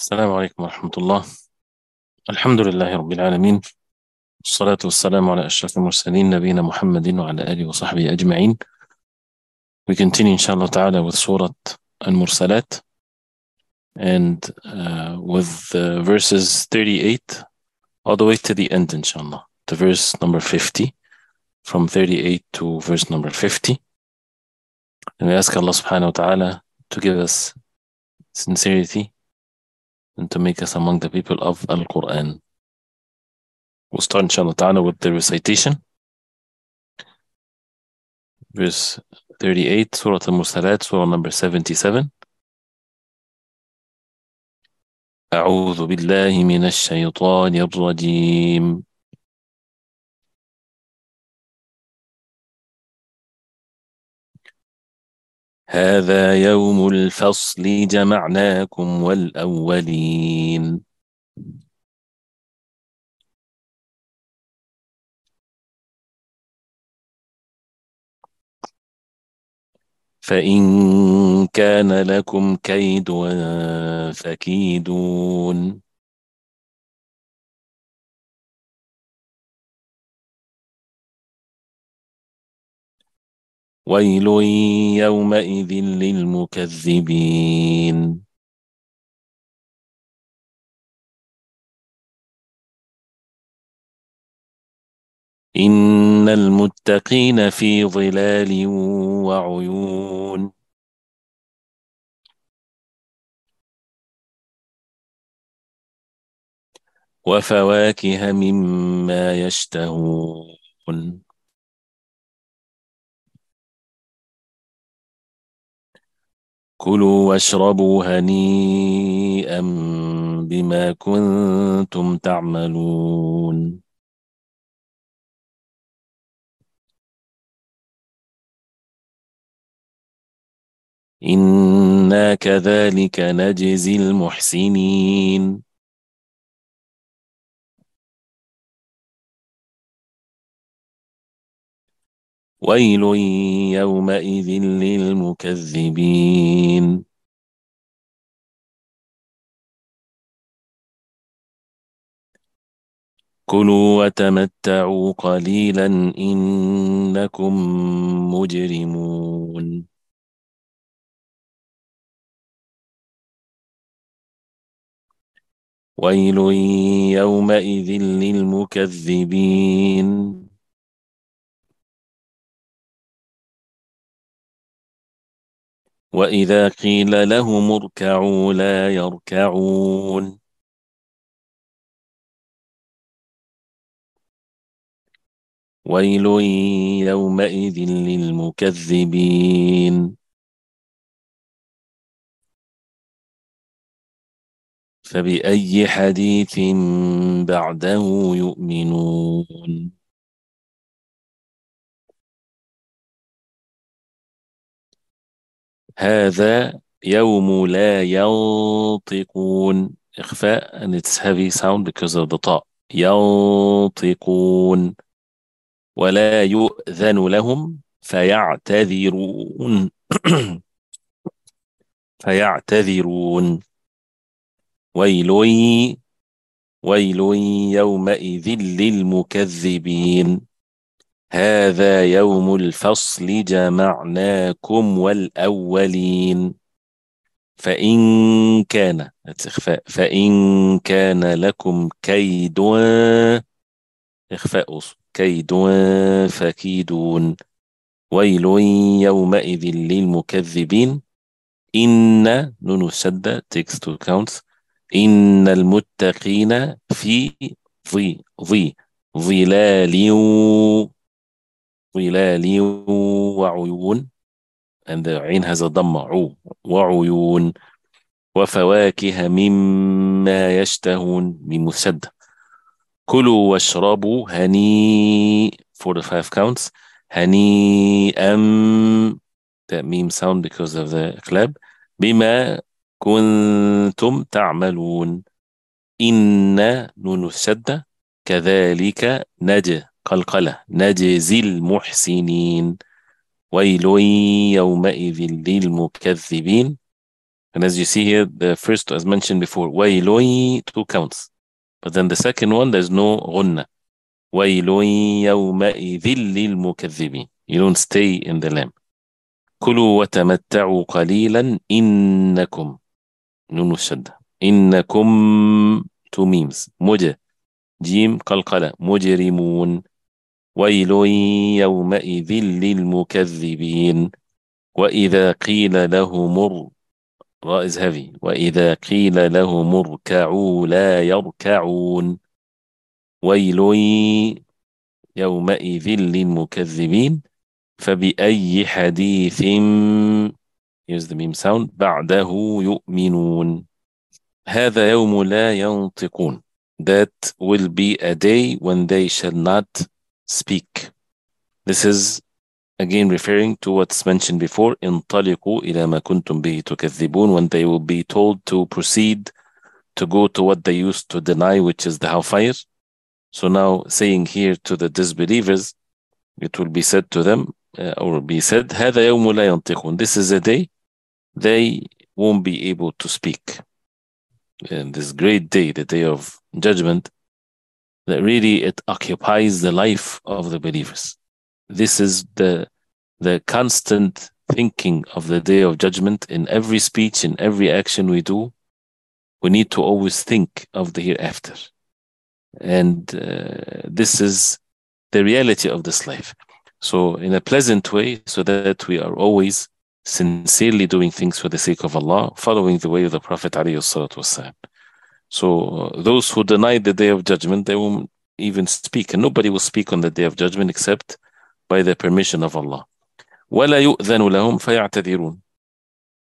السلام عليكم ورحمة الله الحمد لله رب العالمين والصلاة والسلام على أشرف المرسلين نبينا محمد وعلى آله وصحبه أجمعين. We continue inshallah ta'ala with Surah Al-Mursalat and with verses 38 all the way to the end inshallah, to verse number 50, from 38 to verse number 50. And we ask Allah subhanahu wa ta'ala to give us sincerity and to make us among the people of Al-Quran. We'll start inshallah ta'ala with the recitation. Verse 38, Surah Al-Mursalat, Surah number 77. أعوذ بالله من الشيطان الرجيم. هذا يوم الفصل جمعناكم والأولين. فإن كان لكم كيد فكيدون. ويل يومئذ للمكذبين. إن المتقين في ظلال وعيون. وفواكه مما يشتهون. كلوا واشربوا هنيئا بما كنتم تعملون. إنا كذلك نجزي المحسنين. ويل يومئذ للمكذبين. كلوا وتمتعوا قليلا إنكم مجرمون. ويل يومئذ للمكذبين. وإذا قيل لهم اركعوا لا يركعون. ويل يومئذ للمكذبين. فبأي حديث بعده يؤمنون. هذا يوم لا ينطقون. إخفاء and it's heavy sound because of the طاء. ينطقون. ولا يؤذن لهم فيعتذرون. فيعتذرون. ويل يومئذ للمكذبين. هذا يوم الفصل جمعناكم والأولين. فإن كان إخفاء. فإن كان لكم كيد إخفاء كيد فكيدون. ويل يومئذ للمكذبين. إن نون الشدة takes two counts. إن المتقين في ظلال وعيون, and the عين has a ضمة, وعيون. وفواكه مما يشتهون, ميم مشدة. كلوا واشربوا هني for the five counts. هنيئا, that meme sound because of the club. بما كنتم تعملون. إن نون الشدة كذلك نجى قلقلة نجزي المحسنين. ويل يومئذ للمكذبين. And as you see here, the first, as mentioned before, wailoi, two counts. But then the second one, there's no ghunna. Wailoi yawma'idhil lil mukadhibin. You don't stay in the lamp. Kulu wa tamatta'u qalilan innakum. Nunu shadda. Innakum, two memes. Muja, jim, qalqala, mujrimun. Wailoi yawma'idhil lil mukadhibin. وَإِذَا قِيلَ لَهُمُ Ra is heavy. وَإِذَا قِيلَ لَهُمُ ارْكَعُوا لَا يَرْكَعُونَ وَيْلٌ يَوْمَئِذٍ لِلْمُكَذِّبِينَ فَبِأَيِّ حَدِيثٍ Here's the meme sound. بَعْدَهُ يُؤْمِنُونَ هَذَا يَوْمُ لَا يَنْطِقُونَ That will be a day when they shall not speak. This is again, referring to what's mentioned before, انطلقوا إلى ما كنتم به تكذبون, when they will be told to proceed, to go to what they used to deny, which is the hellfire. So now saying here to the disbelievers, it will be said to them, or be said, هذا يوم لا ينطقون. This is a day they won't be able to speak. And this great day, the day of judgment, that really it occupies the life of the believers. This is the constant thinking of the day of judgment in every speech, in every action we do. We need to always think of the hereafter. And this is the reality of this life. So in a pleasant way, so that we are always sincerely doing things for the sake of Allah, following the way of the Prophet ﷺ. So those who deny the day of judgment, they won't even speak. And nobody will speak on the day of judgment except by the permission of Allah. وَلَا يُؤْذَنُ لَهُمْ فَيَعْتَذِرُونَ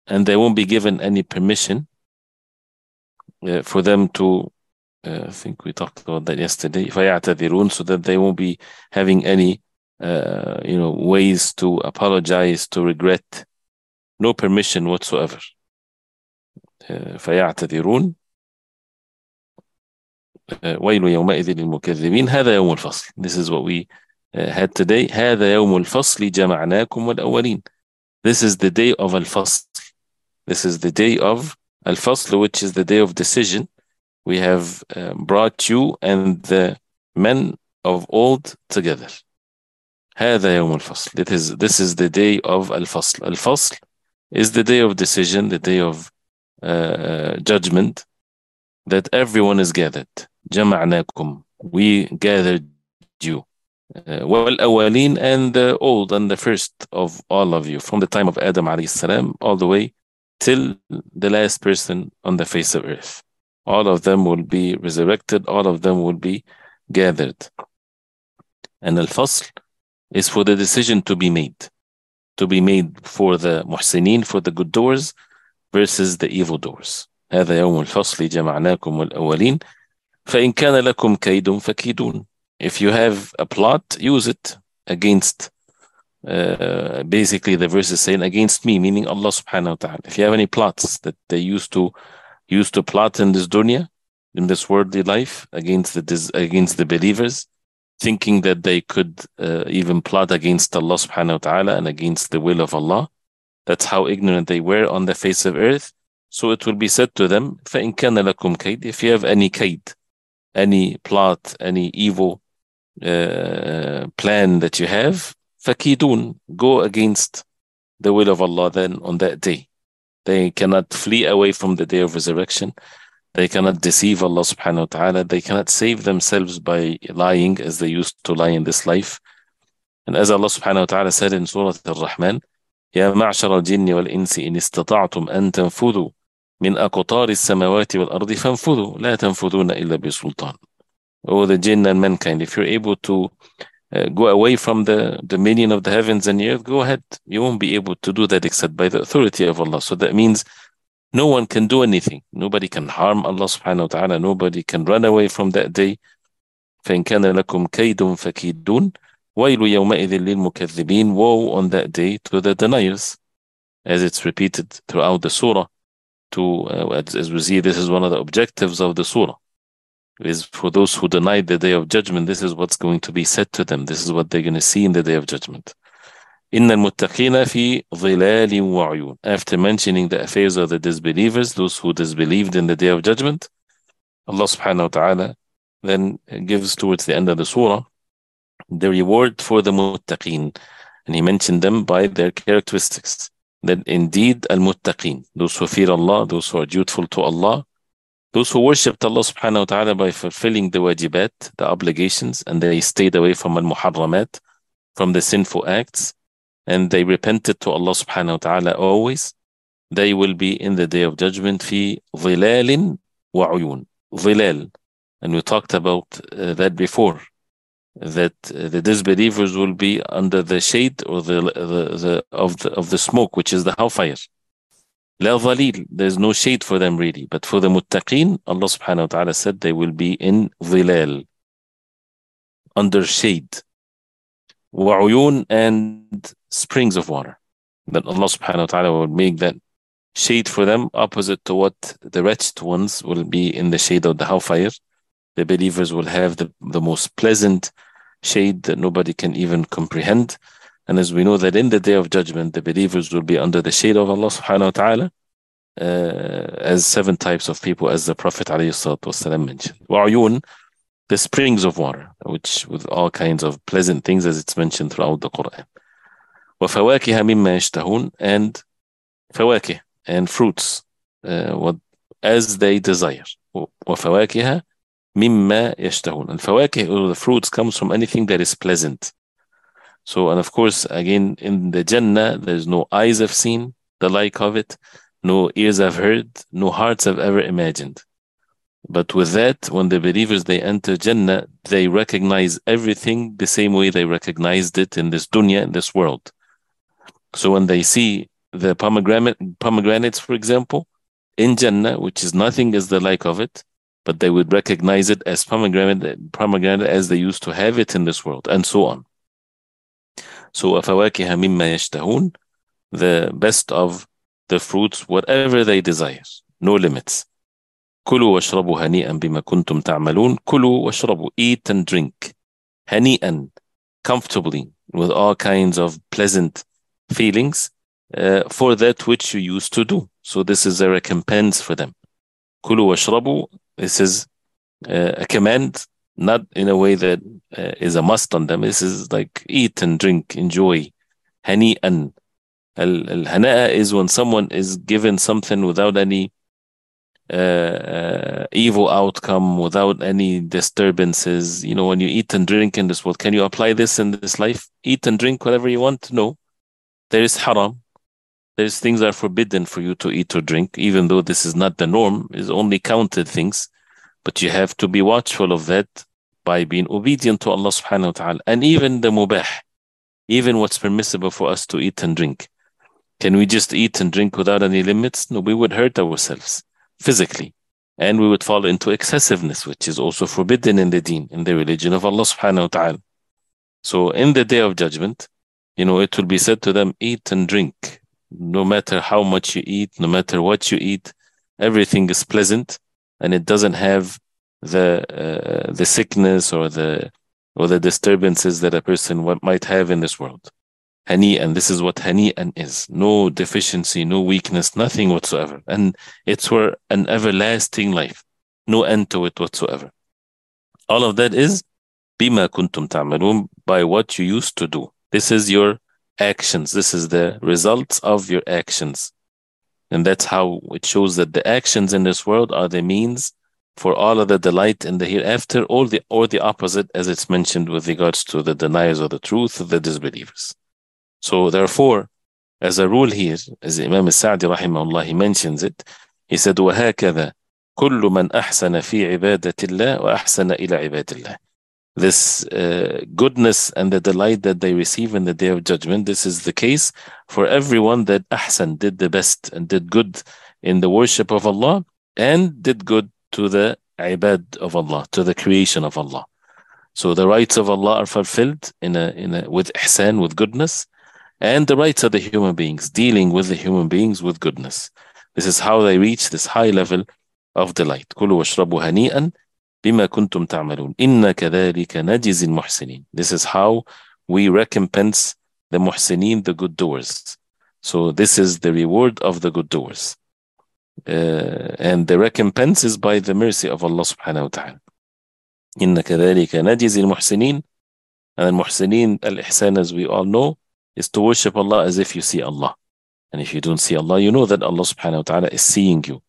And they won't be given any permission for them to, I think we talked about that yesterday, فَيَعْتَذِرُونَ so that they won't be having any ways to apologize, to regret, no permission whatsoever. فَيَعْتَذِرُونَ وَيْلُ يَوْمَئِذٍ لِلْمُكَذِّبِينَ هَذَا يَوْمُ الْفَصْلِ This is what we had today. هذا يوم الفصل جمعناكم والأولين. This is the day of al-fasl. This is the day of al-fasl, which is the day of decision. We have brought you and the men of old together. هذا يوم الفصل. This is the day of al-fasl. Al-fasl is the day of decision, the day of judgment, that everyone is gathered. جمعناكم. We gathered you. وَالْأَوَّلِينَ and the old and the first of all of you, from the time of Adam alayhi salam all the way till the last person on the face of earth. All of them will be resurrected, all of them will be gathered. And al-fasl is for the decision to be made for the muhsineen, for the good doers versus the evil doers. هذا يوم الفصل جمعناكم والأولين فإن كان لكم كيد فكيدون If you have a plot, use it against, basically the verse is saying against me, meaning Allah subhanahu wa ta'ala. If you have any plots that they used to plot in this dunya, in this worldly life, against the believers, thinking that they could even plot against Allah subhanahu wa ta'ala and against the will of Allah, that's how ignorant they were on the face of earth. So it will be said to them, فَإِنْ كَانَ لَكُمْ كَيْدٍ If you have any kaid, any plot, any evil, plan that you have, فَكِيدُونَ Go against the will of Allah then on that day. They cannot flee away from the day of resurrection. They cannot deceive Allah subhanahu wa ta'ala. They cannot save themselves by lying as they used to lie in this life. And as Allah subhanahu wa ta'ala said in Surah Al-Rahman, يَا مَعْشَرَ الْجِنِّ وَالْإِنسِ إِنِ اسْتَطَعْتُمْ أَن تَنْفُذُوا مِنْ أَقْطَارِ السَّمَوَاتِ وَالْأَرْضِ فَانْفُذُوا لَا تَنْفُذُونَ إِلَّا بِسُلْطَانٍ Oh, the jinn and mankind, if you're able to go away from the dominion of the heavens and the earth, go ahead. You won't be able to do that except by the authority of Allah. So that means no one can do anything. Nobody can harm Allah subhanahu wa ta'ala. Nobody can run away from that day. فَإِنْ كَانَ لَكُمْ كَيْدٌ فَكِيدٌ وَيْلُ يَوْمَئِذٍ لِلْمُكَذِّبِينَ Woe on that day to the deniers, as it's repeated throughout the surah. As we see, this is one of the objectives of the surah. Is for those who deny the day of judgment, this is what's going to be said to them. This is what they're going to see in the day of judgment. إِنَّ الْمُتَّقِينَ فِي ظِلَالٍ وَعُيُونٍ. After mentioning the affairs of the disbelievers, those who disbelieved in the Day of Judgment, Allah subhanahu wa ta'ala then gives towards the end of the surah the reward for the muttaqeen, and he mentioned them by their characteristics, that indeed al-muttaqeen, those who fear Allah, those who are dutiful to Allah, those who worshipped Allah subhanahu wa ta'ala by fulfilling the wajibat, the obligations, and they stayed away from al-muharramat, from the sinful acts, and they repented to Allah subhanahu wa ta'ala always. They will be in the Day of Judgment fi dhilalin wa uyun. Dhilal, and we talked about that before, that the disbelievers will be under the shade or the smoke, which is the hellfire. La dhalil, there's no shade for them really, but for the muttaqeen, Allah subhanahu wa ta'ala said they will be in dhilal, under shade, wa uyun, and springs of water. That Allah subhanahu wa ta'ala will make that shade for them opposite to what the wretched ones will be in the shade of the hellfire. The believers will have the most pleasant shade that nobody can even comprehend. And as we know that in the Day of Judgment, the believers will be under the shade of Allah subhanahu wa ta'ala as 7 types of people, as the Prophet ﷺ mentioned. وَعُيُون, the springs of water, which with all kinds of pleasant things as it's mentioned throughout the Quran. وَفَوَاكِهَ مِمَّا يَشْتَهُونَ, and فَوَاكِهَ, and fruits as they desire. وَفَوَاكِهَ مِمَّا يَشْتَهُونَ. And fawakih, or the fruits, comes from anything that is pleasant. So, and of course, again, in the Jannah, there's no eyes have seen the like of it, no ears have heard, no hearts have ever imagined. But with that, when the believers, they enter Jannah, they recognize everything the same way they recognized it in this dunya, in this world. So when they see the pomegranates, for example, in Jannah, which is nothing as the like of it, but they would recognize it as pomegranate as they used to have it in this world, and so on. So, فَوَاكِهَ مِمَّا يَشْتَهُونَ, the best of the fruits, whatever they desire, no limits. كُلُوا وَاشْرَبُوا هَنِيئًا بِمَا كُنْتُمْ تَعْمَلُونَ. كُلُوا وَاشْرَبُوا, eat and drink, هَنِيئًا, comfortably, with all kinds of pleasant feelings for that which you used to do. So this is a recompense for them. كُلُوا وَاشْرَبُوا, this is a command, not in a way that is a must on them. This is like eat and drink, enjoy. Hani'an. Al-hana'a is when someone is given something without any evil outcome, without any disturbances. You know, when you eat and drink in this world, can you apply this in this life? Eat and drink whatever you want? No. There is haram. There's things that are forbidden for you to eat or drink, even though this is not the norm, is only counted things. But you have to be watchful of that by being obedient to Allah subhanahu wa ta'ala. And even the mubah, even what's permissible for us to eat and drink. Can we just eat and drink without any limits? No, we would hurt ourselves physically. And we would fall into excessiveness, which is also forbidden in the deen, in the religion of Allah subhanahu wa ta'ala. So in the Day of Judgment, you know, it will be said to them, eat and drink. No matter how much you eat, no matter what you eat, everything is pleasant, and it doesn't have the sickness or the disturbances that a person might have in this world. Hani'an, this is what hani'an is. No deficiency, no weakness, nothing whatsoever. And it's for an everlasting life. No end to it whatsoever. All of that is bima kuntum ta'malun, by what you used to do. This is your actions, this is the results of your actions, and that's how it shows that the actions in this world are the means for all of the delight in the hereafter, or the opposite, as it's mentioned with regards to the deniers of the truth, the disbelievers. So therefore, as a rule here, as Imam al-Sa'di rahimahullah, he mentions it, he said, وَهَكَذَا كُلُّ مَنْ أَحْسَنَ فِي عِبَادَةِ اللَّهِ وَأَحْسَنَ إِلَى عِبَادِ اللَّهِ. This goodness and the delight that they receive in the Day of Judgment, this is the case for everyone that ahsan, did the best and did good in the worship of Allah, and did good to the ibad of Allah, to the creation of Allah. So the rights of Allah are fulfilled with ihsan, with goodness, and the rights of the human beings, dealing with the human beings with goodness. This is how they reach this high level of delight. Kulu washrabu hani'an bima kuntum ta'malun, inna kadhalika najzi al-muhsinin. This is how we recompense the muhsineen, the good doers. So this is the reward of the good doers. And the recompense is by the mercy of Allah subhanahu wa ta'ala. إِنَّ كَذَلِكَ نَجِزِ الْمُحْسِنِينَ. And al-muhsineen, al-ihsan, as we all know, is to worship Allah as if you see Allah. And if you don't see Allah, you know that Allah subhanahu wa ta'ala is seeing you.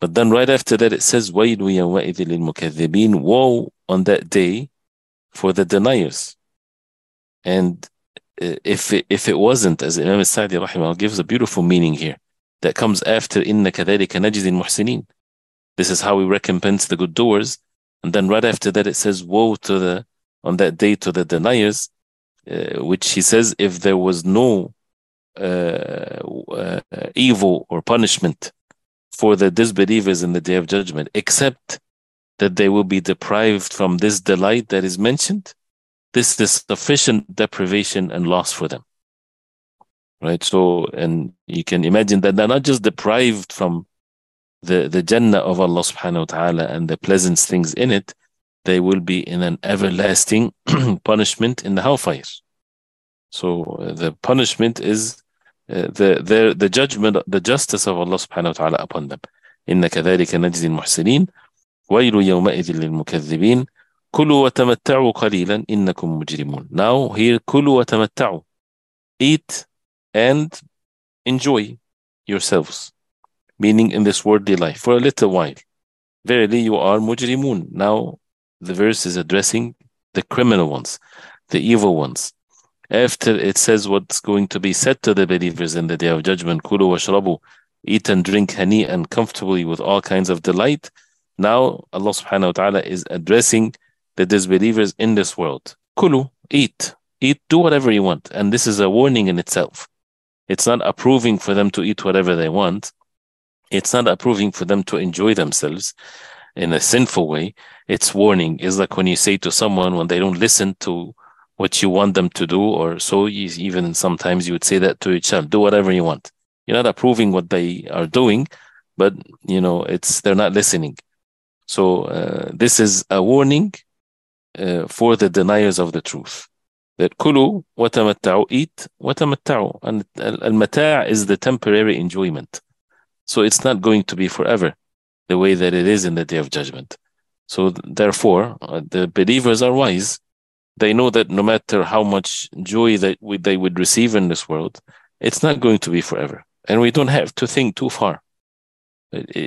But then right after that it says, وَيْلُ يَوْمَئِذٍ لِلْمُكَذِّبِينَ. Woe on that day for the deniers. And if it wasn't, as Imam al-Sa'di rahimahullah gives a beautiful meaning here, that comes after إِنَّ كَذَلِكَ نَجِزِ الْمُحْسِنِينَ. This is how we recompense the good doers. And then right after that it says, woe to the on that day to the deniers, which he says, if there was no evil or punishment for the disbelievers in the day of judgment, except that they will be deprived from this delight that is mentioned, this is sufficient deprivation and loss for them. Right? So, and you can imagine that they're not just deprived from the Jannah of Allah subhanahu wa ta'ala and the pleasant things in it, they will be in an everlasting punishment in the hellfire. So the punishment is the judgment, the justice of Allah subhanahu wa ta'ala upon them. إِنَّ كَذَلِكَ نَجْزِي الْمُحْسِنِينَ وَيْلُ يَوْمَئِذٍ لِلْمُكَذِّبِينَ كُلُوا وَتَمَتَّعُوا قَلِيلًا إِنَّكُمْ مُجْرِمُونَ. Now here, كُلُوا وَتَمَتَّعُوا, eat and enjoy yourselves, meaning in this worldly life, for a little while. Verily you are mujrimun. Now the verse is addressing the criminal ones, the evil ones. After it says what's going to be said to the believers in the day of judgment, kulu washrabu, eat and drink hani and comfortably with all kinds of delight. Now Allah subhanahu wa ta'ala is addressing the disbelievers in this world. Kulu, eat, do whatever you want. And this is a warning in itself. It's not approving for them to eat whatever they want. It's not approving for them to enjoy themselves in a sinful way. It's warning. It's like when you say to someone, when they don't listen to what you want them to do, or so even sometimes you would say that to your child, do whatever you want. You're not approving what they are doing, but you know, it's they're not listening. So this is a warning for the deniers of the truth. That kulu watamatta'u, eat watamatta'u, and al-mata' is the temporary enjoyment. So it's not going to be forever the way that it is in the day of judgment. So therefore the believers are wise. They know that no matter how much joy that they would receive in this world, it's not going to be forever. And we don't have to think too far.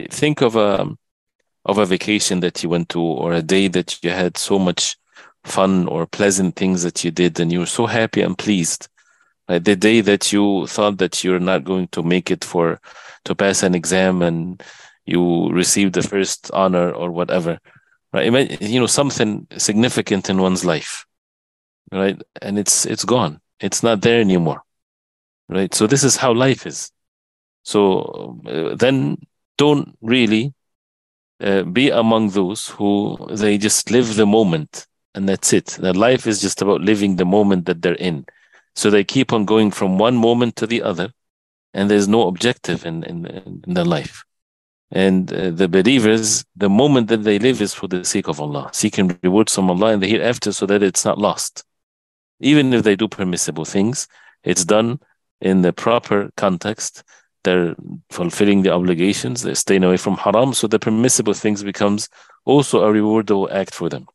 Think of a vacation that you went to, or a day that you had so much fun or pleasant things that you did, and you were so happy and pleased. The day that you thought that you're not going to make it to pass an exam, and you received the first honor or whatever. Right? You know, something significant in one's life. Right? And it's gone. It's not there anymore. Right? So this is how life is. So then don't really be among those who they just live the moment and that's it. Their life is just about living the moment that they're in. So they keep on going from one moment to the other, and there's no objective in their life. And the believers, the moment that they live is for the sake of Allah, seeking rewards from Allah in the hereafter so that it's not lost. Even if they do permissible things, it's done in the proper context. They're fulfilling the obligations, they're staying away from haram, so the permissible things becomes also a rewardable act for them.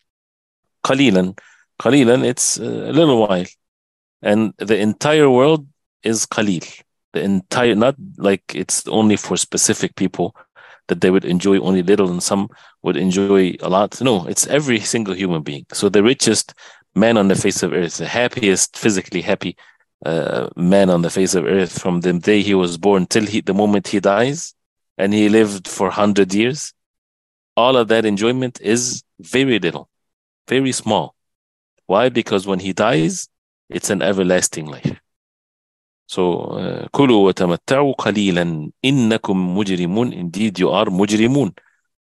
Qalilan, it's a little while. And the entire world is qalil. The entire, not like it's only for specific people, that they would enjoy only little and some would enjoy a lot. No, it's every single human being. So the richest man on the face of earth, the happiest, physically happy man on the face of earth, from the day he was born till the moment he dies, and he lived for 100 years, all of that enjoyment is very little, very small. Why? Because when he dies, it's an everlasting life. So, كُلُوا وَتَمَتَّعُوا قَلِيلًا إِنَّكُمْ مُجْرِمُونَ. Indeed, you are mujrimun.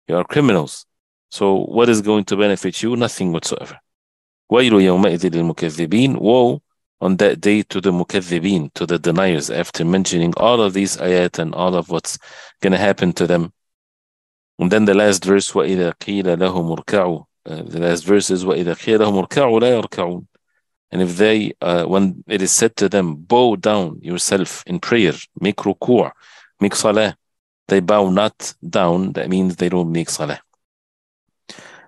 You are criminals. So, what is going to benefit you? Nothing whatsoever. وَيْلُ يَوْمَئِذٍ لِلْمُكَذِّبِينَ. Woe on that day to the mukaththibin, to the deniers, after mentioning all of these ayat and all of what's going to happen to them. And then the last verse, وَإِذَا قِيلَ لَهُمُ ارْكَعُوا. The last verse is وَإِذَا قِيلَ لَهُمُ ارْكَعُوا لَا يَرْكَعُونَ. And if they, when it is said to them, bow down yourself in prayer, make ruku', make salah, they bow not down, that means they don't make salah.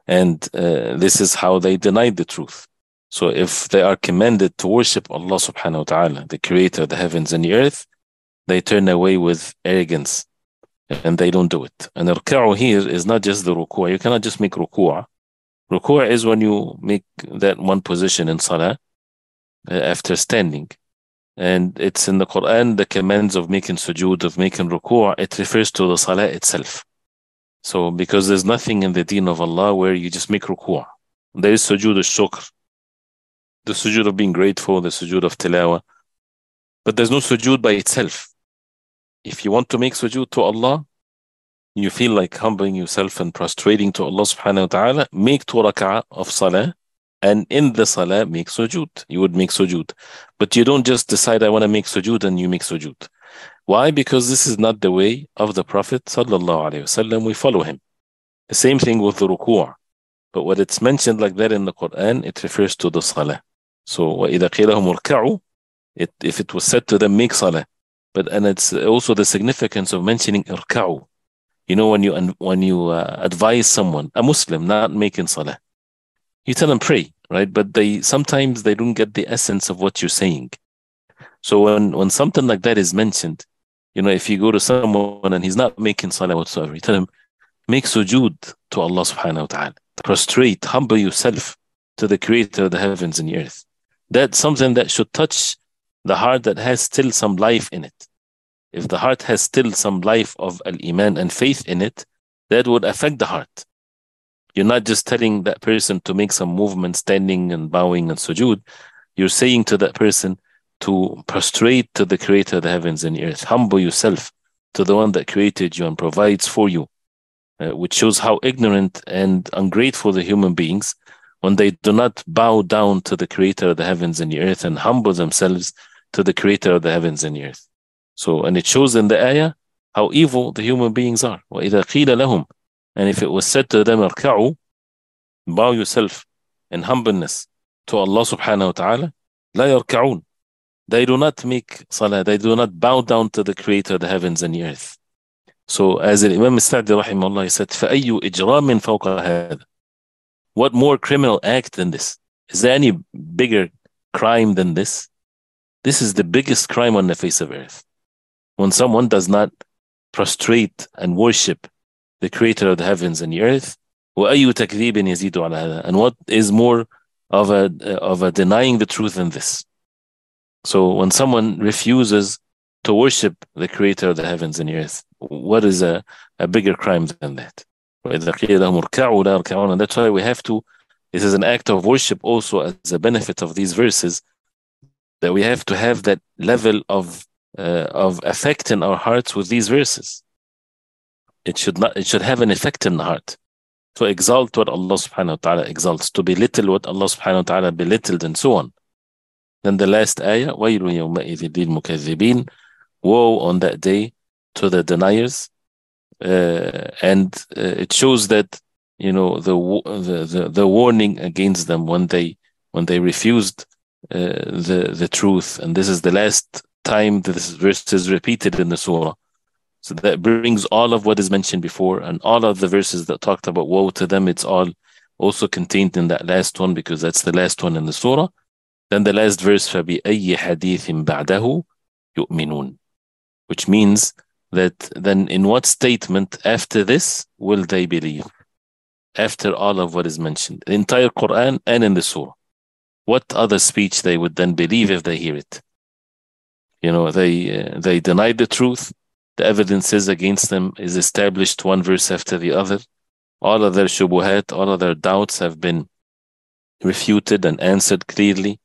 And this is how they denied the truth. So if they are commanded to worship Allah subhanahu wa ta'ala, the creator of the heavens and the earth, they turn away with arrogance and they don't do it. And ruku' here is not just the ruku'. You cannot just make ruku'. Ruku' is when you make that one position in salah after standing. And it's in the Quran, the commands of making sujood, of making ruku', it refers to the salah itself. So because there's nothing in the deen of Allah where you just make ruku'. There is sujood al-shukr, the sujood of being grateful, the sujood of tilawah. But there's no sujood by itself. If you want to make sujood to Allah, you feel like humbling yourself and prostrating to Allah subhanahu wa ta'ala, make 2 rak'ah of salah, and in the salah make sujood. You would make sujood. But you don't just decide, I want to make sujood, and you make sujood. Why? Because this is not the way of the Prophet sallallahu alayhi wa sallam. We follow him. The same thing with the ruku'. But when it's mentioned like that in the Quran, it refers to the salah. So وَإِذَا قِيلَهُمُ ارْكَعُوا, if it was said to them, make salah. But and it's also the significance of mentioning irka'u. You know, when you advise someone, a Muslim, not making salah, you tell them pray, right? But sometimes they don't get the essence of what you're saying. So when something like that is mentioned, you know, if you go to someone and he's not making salah whatsoever, you tell him, make sujood to Allah subhanahu wa ta'ala. Prostrate, humble yourself to the creator of the heavens and the earth. That's something that should touch the heart that has still some life in it. If the heart has still some life of al-Iman and faith in it, that would affect the heart. You're not just telling that person to make some movement, standing and bowing and sujood. You're saying to that person to prostrate to the creator of the heavens and the earth. Humble yourself to the one that created you and provides for you, which shows how ignorant and ungrateful the human beings when they do not bow down to the creator of the heavens and the earth and humble themselves to the creator of the heavens and the earth. So, and it shows in the ayah how evil the human beings are. وَإِذَا قِيلَ لَهُمْ, and if it was said to them, ارْكَعُوا, bow yourself in humbleness to Allah subhanahu wa ta'ala, لَا يَرْكَعُونَ, they do not make salah, they do not bow down to the creator of the heavens and the earth. So as Imam al-Sa'di rahimahullah, he said, فَأَيُّ إِجْرَامٍ فَوْقَ هَذَا, what more criminal act than this? Is there any bigger crime than this? This is the biggest crime on the face of earth. When someone does not prostrate and worship the creator of the heavens and the earth, وَأَيُّ تَكْذِيبٍ يَزِيدُ عَلَى هَذَا, and what is more of a denying the truth than this? So when someone refuses to worship the creator of the heavens and the earth, what is a bigger crime than that? And that's why we have to, this is an act of worship also as a benefit of these verses, that we have to have that level of effect in our hearts with these verses. It should have an effect in the heart. To exalt what Allah subhanahu wa ta'ala exalts, to belittle what Allah subhanahu wa ta'ala belittled, and so on. Then the last ayah, وَيْلٌ يَوْمَئِذٍ لِلْمُكَذِّبِينَ, woe on that day to the deniers. And it shows that, you know, the warning against them when they refused the truth, and this is the last time that this verse is repeated in the surah. So that brings all of what is mentioned before, and all of the verses that talked about woe to them, it's all also contained in that last one, because that's the last one in the surah. Then the last verse, فَبِأَيِّ حَدِيثٍ بَعْدَهُ يُؤْمِنُونَ, which means that then in what statement after this will they believe? After all of what is mentioned, the entire Quran and in the surah, what other speech they would then believe if they hear it? You know, they denied the truth. The evidences against them is established one verse after the other. All of their shubuhat, all of their doubts have been refuted and answered clearly.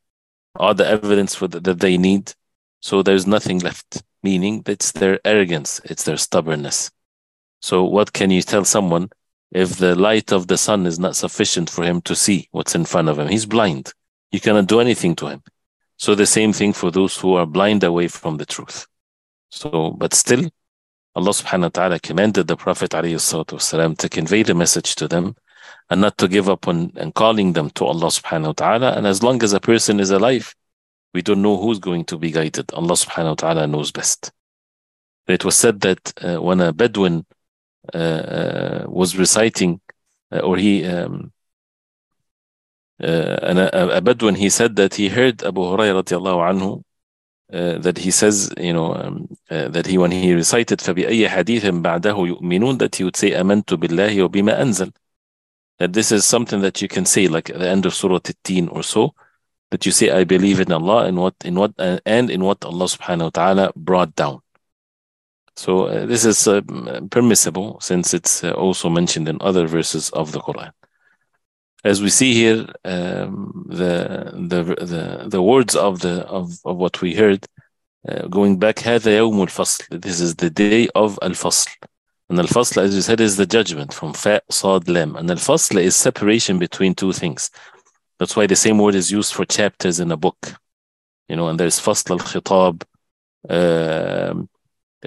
All the evidence that they need. So there's nothing left. Meaning it's their arrogance, it's their stubbornness. So what can you tell someone if the light of the sun is not sufficient for him to see what's in front of him? He's blind. You cannot do anything to him. So the same thing for those who are blind away from the truth. So, but still, Allah subhanahu wa ta'ala commanded the Prophet ﷺ to convey the message to them, and not to give up on and calling them to Allah subhanahu wa ta'ala. And as long as a person is alive, we don't know who's going to be guided. Allah subhanahu wa ta'ala knows best. It was said that when a Bedouin was reciting, a Bedouin, he said that he heard Abu Hurayrah radiallahu anhu, that he says, that he, when he recited فَبِأَيِّ حَدِيثٍ بَعْدَهُ يُؤْمِنُونَ, that he would say أَمَنْتُ بِاللَّهِ وَبِمَا أَنزَلَ. That this is something that you can say, like at the end of Surah At-Teen or so, that you say, I believe in Allah and in what Allah subhanahu wa ta'ala brought down. So this is permissible, since it's also mentioned in other verses of the Quran. As we see here, the words of what we heard, going back, هذا يوم الفصل. This is the day of al-fasl. And al-fasl, as we said, is the judgment from fa sad lam. And al-fasl is separation between two things. That's why the same word is used for chapters in a book, And there's fasl al-khitab.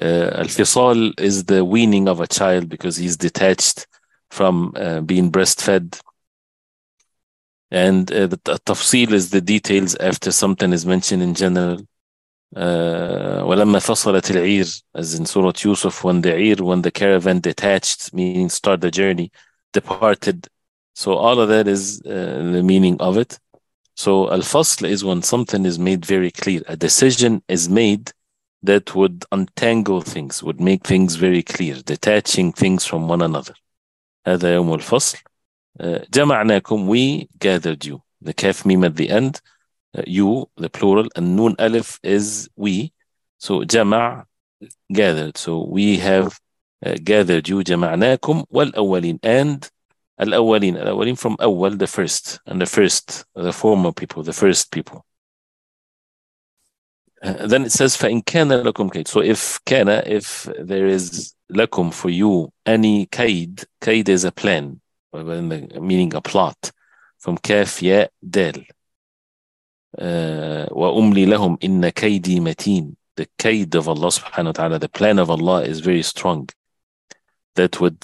Al-fisal is the weaning of a child because he's detached from being breastfed. And the tafsil is the details after something is mentioned in general. وَلَمَّا فَصَلَتِ الْعِيرِ, as in Surah Yusuf, when the Eir, when the caravan detached, meaning start the journey, departed. So all of that is the meaning of it. So al-fasl is when something is made very clear. A decision is made that would untangle things, would make things very clear, detaching things from one another. هذا يوم الفصل. جمعناكم, we gathered you. The kaf mim at the end, you, the plural, and nun alif is we. So jama', gathered. So we have gathered you. جمعناكم والأولين, and al-awwalin from awwal, the first, and the former people, the first people. Then it says فَإِنْ كَانَ لَكُمْ كَيْد. So if there is lakum, for you, any kaid. Kaid is a plan, meaning a plot, from kaf ya dal. وَأُمْلِي لَهُمْ إِنَّ كَيْدِي مَتِينَ. The kaid of Allah subhanahu wa ta'ala, the plan of Allah is very strong, that would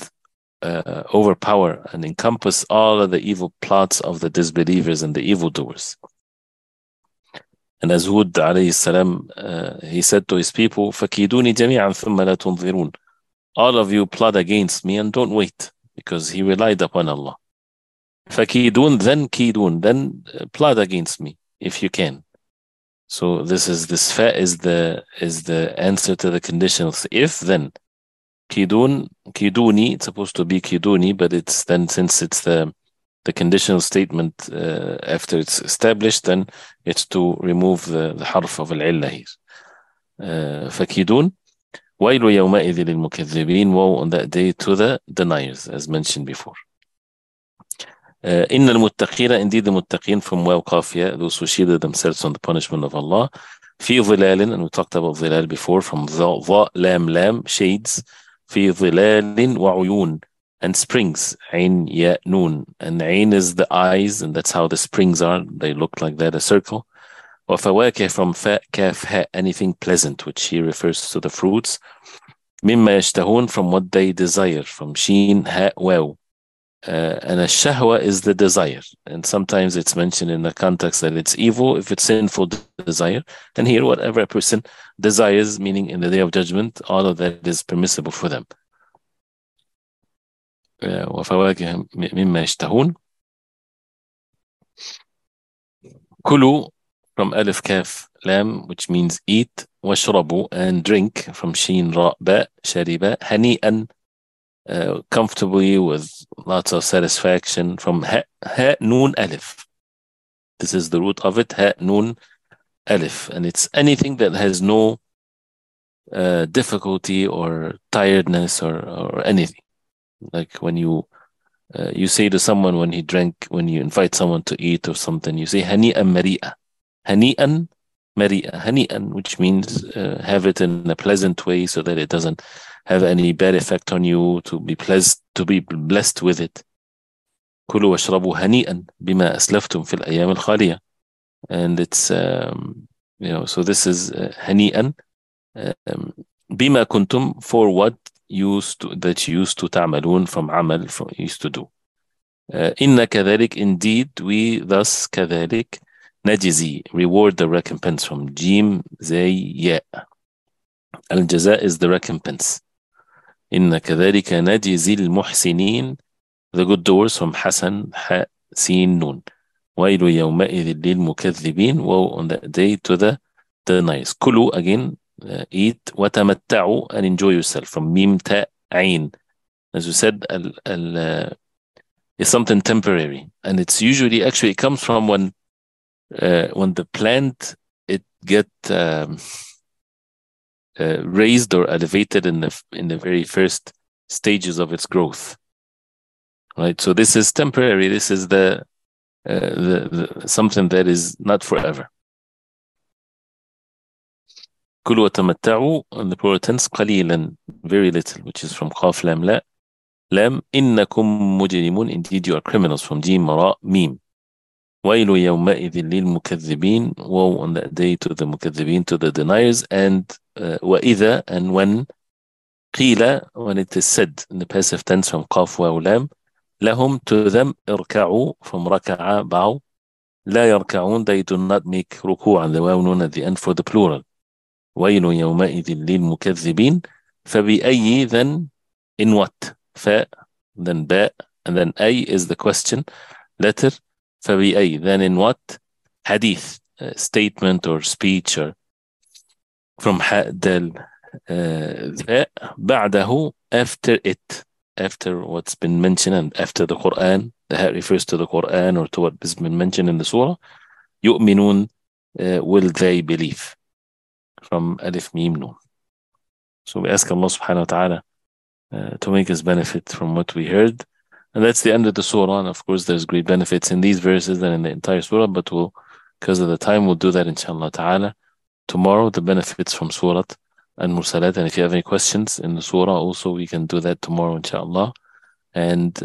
overpower and encompass all of the evil plots of the disbelievers and the evildoers. And as Hud alayhi salam, he said to his people, فَكِيدُونِ جَمِيعًا ثُمَّ لَا تُنظِرُونَ. All of you plot against me and don't wait, because he relied upon Allah. فَكِيدُونَ, then كِيدُونَ, then plot against me if you can. So this fa is the answer to the conditionals. If then, كِيدُونَ, كِيدُونِ, it's supposed to be كِيدُونِ, but it's then, since it's the conditional statement after it's established, then it's to remove the harf of al-illah here. فَكِيدُونَ وَيْلُ يَوْمَئِذِ لِلْمُكَذِّبِينَ. Woe on that day to the deniers, as mentioned before. إِنَّ الْمُتَّقِينَ, indeed the muttaqeen, from waw qafiya, those who shielded themselves from the punishment of Allah. فِي ظِلَالٍ, and we talked about ظِلال before, from ظَ lam lam, shades. فِي ظِلَالٍ وَعُيُونٍ, and springs, ain ya noon, and ain is the eyes, and that's how the springs are. They look like that, a circle. Wa fawakih, from fa kaf ha, anything pleasant, which he refers to the fruits. Mimma yashtahun, from what they desire, from sheen ha waw. And a shahwa is the desire, and sometimes it's mentioned in the context that it's evil if it's sinful desire. And here, whatever a person desires, meaning in the day of judgment, all of that is permissible for them. وفواكه مما يشتهون. كلوا, from alif kaf lam, which means eat. واشربوا, and drink, from sheen ra ba, shariba. هنيئا, comfortably, with lots of satisfaction, from ha noon alif. This is the root of it, ha noon alif, and it's anything that has no difficulty or tiredness or anything. Like when you say to someone, when you invite someone to eat or something, you say hani'an mari'a, hani'an, which means have it in a pleasant way, so that it doesn't have any bad effect on you, to be blessed with it. Kulu washrabu hani'an bima aslaftum fil ayyam al-khaliya, and it's so this is hani'an bima kuntum, for what that you used to ta'malun, from amal, from used to do. Inna kadhalik, indeed, we thus kadhalik, najizi, reward the recompense from Jim, Zay, Ya. Al-Jaza is the recompense. Inna kadhalika najizi al-muhsinin, the good doers from Hasan, Ha, Sin, Nun. Wailu yawma'idhin lil-mukadhibin, woe on that day to the deniers. Kulu, again, eat, watamatta'u, and enjoy yourself, from Mim, Ta, Ain. As we said, is something temporary, and it's usually actually it comes from when the plant it get raised or elevated in the very first stages of its growth, right? So this is temporary. This is the something that is not forever. Kulu wa tamatta'u, and the plural tense qalilan, very little, which is from Qaf Lam La. Lam, innakum mujrimun, indeed you are criminals, from Jim Mara Mim. Wailu yawma'idhin lil-mukadhibin, woe on that day to the mukadhibin, to the deniers. And wa'idha, and when qila, when it is said in the passive tense, from Qaf Waw Lam, lahum, to them, irka'u, from raka'a ba'u, la yarka'un, they do not make ruku'an, the waw nun at the end for the plural. Wailu yawma'idhin lil-mukadhibin, fabi'ayyi, then in what? Fa, then ba, and then ay is the question letter. Fa bi ay, then in what? Hadith, statement or speech, or from ha dal tha, ba'dahu, after it, after what's been mentioned, and after the Quran, the ha refers to the Quran or to what has been mentioned in the surah. Yu'minun, will they believe, from alif mim nun. So we ask Allah subhanahu wa ta'ala to make us benefit from what we heard. And that's the end of the surah. And of course, there's great benefits in these verses and in the entire surah, but we'll, because of the time, we'll do that inshallah ta'ala. Tomorrow, the benefits from Surah Al-Mursalat. And if you have any questions in the surah, also, we can do that tomorrow inshallah. And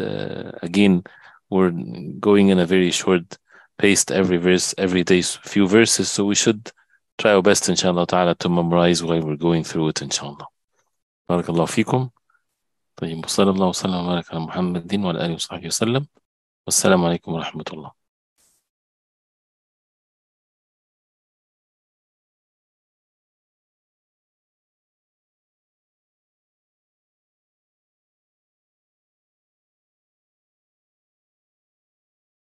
again, we're going in a very short pace, every verse, every day, few verses. So we should try our best inshallah ta'ala to memorize while we're going through it inshallah. Barakallahu feekum. طيب وصلى الله وسلم وبارك على محمد وعلى آله وصحبه وسلم والسلام عليكم ورحمة الله